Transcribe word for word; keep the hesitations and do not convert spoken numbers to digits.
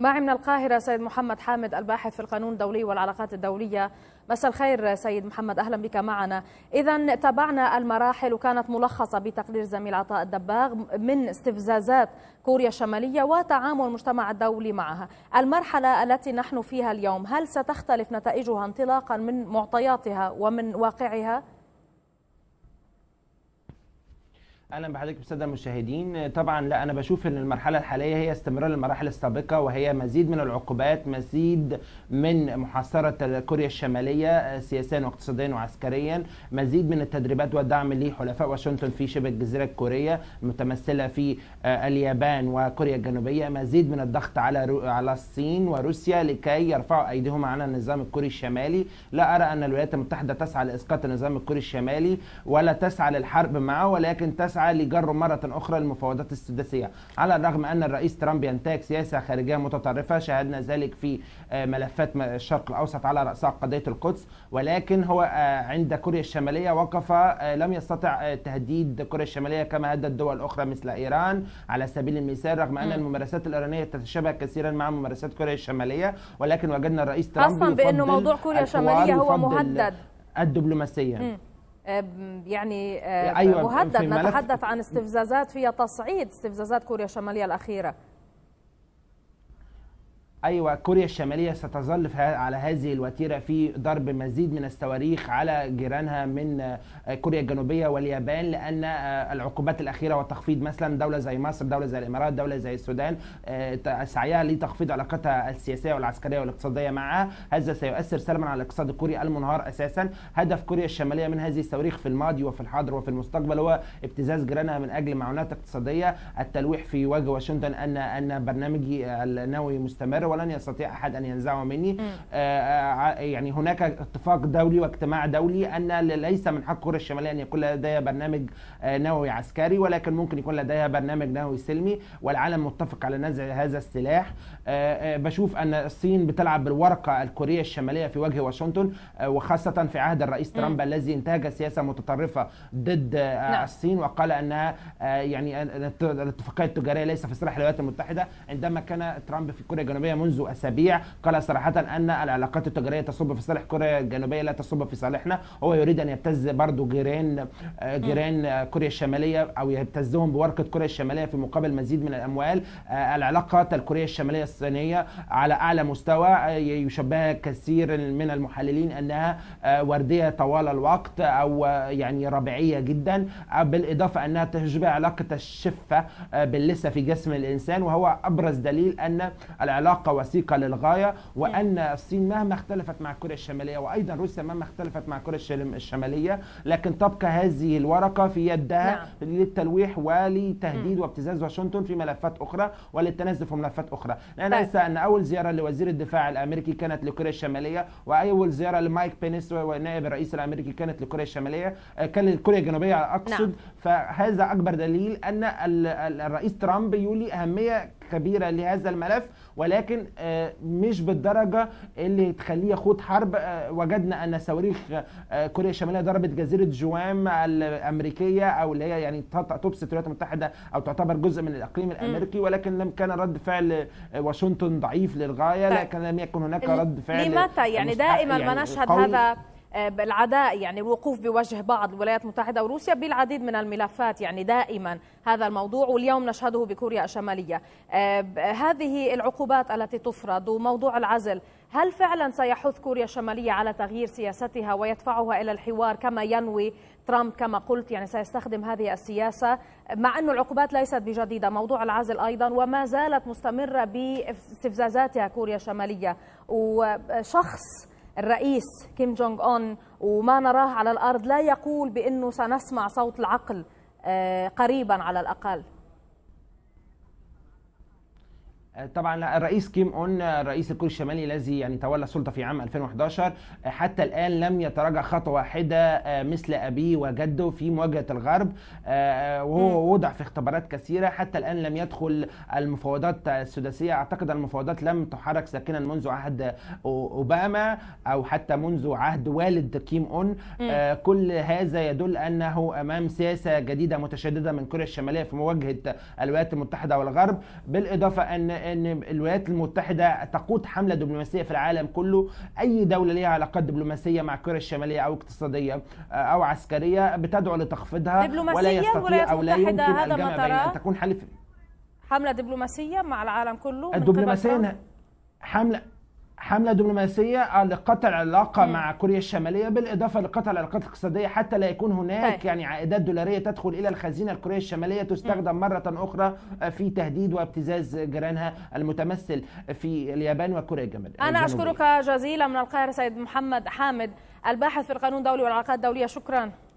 معي من القاهرة سيد محمد حامد الباحث في القانون الدولي والعلاقات الدولية. مساء الخير سيد محمد، أهلا بك معنا. إذا تابعنا المراحل وكانت ملخصة بتقرير زميل عطاء الدباغ من استفزازات كوريا الشمالية وتعامل المجتمع الدولي معها. المرحلة التي نحن فيها اليوم، هل ستختلف نتائجها انطلاقا من معطياتها ومن واقعها؟ اهلا بحضرتك بالساده المشاهدين. طبعا لا، انا بشوف ان المرحله الحاليه هي استمرار للمراحل السابقه، وهي مزيد من العقوبات، مزيد من محاصره كوريا الشماليه سياسيا واقتصاديا وعسكريا، مزيد من التدريبات والدعم لحلفاء واشنطن في شبه الجزيره الكوريه المتمثله في اليابان وكوريا الجنوبيه، مزيد من الضغط على على الصين وروسيا لكي يرفعوا ايديهم على النظام الكوري الشمالي. لا ارى ان الولايات المتحده تسعى لاسقاط النظام الكوري الشمالي ولا تسعى للحرب معه، ولكن تسعى لجر مرة أخرى المفاوضات السداسية. على الرغم أن الرئيس ترامب ينتهج سياسة خارجية متطرفة، شاهدنا ذلك في ملفات الشرق الأوسط على رأسها قضية القدس، ولكن هو عند كوريا الشمالية وقف، لم يستطع تهديد كوريا الشمالية كما هدد دول الأخرى مثل إيران على سبيل المثال، رغم أن الممارسات الإيرانية تتشابه كثيرا مع ممارسات كوريا الشمالية، ولكن وجدنا الرئيس ترامب أصلا بأنه موضوع كوريا الشمالية هو مهدد الدبلوماسية. م. يعني أيوة مهدد. نتحدث عن استفزازات فيها تصعيد، استفزازات كوريا الشمالية الأخيرة. أيوة، كوريا الشمالية ستظل على هذه الوتيرة في ضرب مزيد من الصواريخ على جيرانها من كوريا الجنوبية واليابان، لأن العقوبات الأخيرة وتخفيض مثلا دولة زي مصر، دولة زي الإمارات، دولة زي السودان، سعيها لتخفيض علاقتها السياسية والعسكرية والاقتصادية معها، هذا سيؤثر سلبا على الاقتصاد الكوري المنهار أساسا. هدف كوريا الشمالية من هذه الصواريخ في الماضي وفي الحاضر وفي المستقبل هو ابتزاز جيرانها من أجل معونات اقتصادية، التلويح في وجه واشنطن أن أن برنامجي النووي مستمر ولن يستطيع أحد أن ينزعه مني. آه يعني هناك اتفاق دولي واجتماع دولي أن ليس من حق كوريا الشمالية أن يكون لديها برنامج آه نووي عسكري، ولكن ممكن يكون لديها برنامج نووي سلمي، والعالم متفق على نزع هذا السلاح. آه بشوف أن الصين بتلعب بالورقة الكورية الشمالية في وجه واشنطن، آه وخاصة في عهد الرئيس ترامب الذي انتهج سياسة متطرفة ضد آه نعم. الصين، وقال أنها آه يعني الاتفاقية التجارية ليس في صالح الولايات المتحدة. عندما كان ترامب في كوريا الجنوبية منذ أسابيع قال صراحة أن العلاقات التجارية تصب في صالح كوريا الجنوبية لا تصب في صالحنا. هو يريد أن يبتز برضو جيران جيران كوريا الشمالية، أو يبتزهم بورقة كوريا الشمالية في مقابل مزيد من الأموال. العلاقات الكورية الشمالية الصينية على أعلى مستوى، يشبه كثير من المحللين أنها وردية طوال الوقت أو يعني ربيعية جدا، بالإضافة أنها تشبه علاقة الشفة باللثة في جسم الإنسان، وهو أبرز دليل أن العلاقة وثيقة للغاية، وأن الصين مهما اختلفت مع كوريا الشمالية وأيضا روسيا مهما اختلفت مع كوريا الشمالية، لكن تبقى هذه الورقة في يدها نعم. للتلويح ولتهديد وابتزاز واشنطن في ملفات أخرى وللتنزل في ملفات أخرى. لا ننسى أن أول زيارة لوزير الدفاع الأمريكي كانت لكوريا الشمالية، وأول زيارة لمايك بينس ونائب الرئيس الأمريكي كانت لكوريا الشمالية، كان لكوريا الجنوبية أقصد نعم. فهذا أكبر دليل أن الرئيس ترامب يولي أهمية كبيرة لهذا الملف، ولكن مش بالدرجة اللي تخليه يخوض حرب. وجدنا أن صواريخ كوريا الشمالية ضربت جزيرة جوام الأمريكية، أو اللي هي يعني تبسط الولايات المتحدة أو تعتبر جزء من الإقليم الأمريكي، ولكن لم كان رد فعل واشنطن ضعيف للغاية، لكن لم يكن هناك رد فعل. لمتى يعني دائما يعني ما نشهد هذا العداء، يعني الوقوف بوجه بعض الولايات المتحدة وروسيا بالعديد من الملفات، يعني دائما هذا الموضوع، واليوم نشهده بكوريا الشمالية. هذه العقوبات التي تفرض وموضوع العزل، هل فعلا سيحث كوريا الشمالية على تغيير سياستها ويدفعها إلى الحوار كما ينوي ترامب؟ كما قلت يعني سيستخدم هذه السياسة، مع أن العقوبات ليست بجديدة، موضوع العزل أيضا وما زالت مستمرة باستفزازاتها كوريا الشمالية، وشخص الرئيس كيم جونغ أون وما نراه على الأرض لا يقول بأنه سنسمع صوت العقل قريبا على الأقل. طبعا الرئيس كيم اون الرئيس الكوري الشمالي الذي يعني تولى السلطه في عام ألفين وأحد عشر، حتى الان لم يتراجع خطوه واحده مثل ابيه وجده في مواجهه الغرب، وهو وضع في اختبارات كثيره، حتى الان لم يدخل المفاوضات السداسيه. اعتقد المفاوضات لم تحرك ساكنا منذ عهد اوباما او حتى منذ عهد والد كيم اون. كل هذا يدل انه امام سياسه جديده متشدده من كوريا الشماليه في مواجهه الولايات المتحده والغرب، بالاضافه ان ان الولايات المتحده تقود حمله دبلوماسيه في العالم كله. اي دوله ليها علاقات دبلوماسيه مع كوريا الشماليه او اقتصاديه او عسكريه بتدعو لتخفيضها، ولا يستطيع او لا يمكن الجمع بين ان تكون حلف حمله دبلوماسيه مع العالم كله. الدبلوماسيه حمله حملة دبلوماسية لقطع العلاقة مم. مع كوريا الشمالية، بالإضافة لقطع العلاقات الاقتصادية حتى لا يكون هناك هي. يعني عائدات دولارية تدخل إلى الخزينة الكورية الشمالية تستخدم مم. مرة أخرى في تهديد وابتزاز جيرانها المتمثل في اليابان وكوريا الجنوبية. أنا أشكرك جزيلا من القاهرة سيد محمد حامد الباحث في القانون الدولي والعلاقات الدولية، شكرا.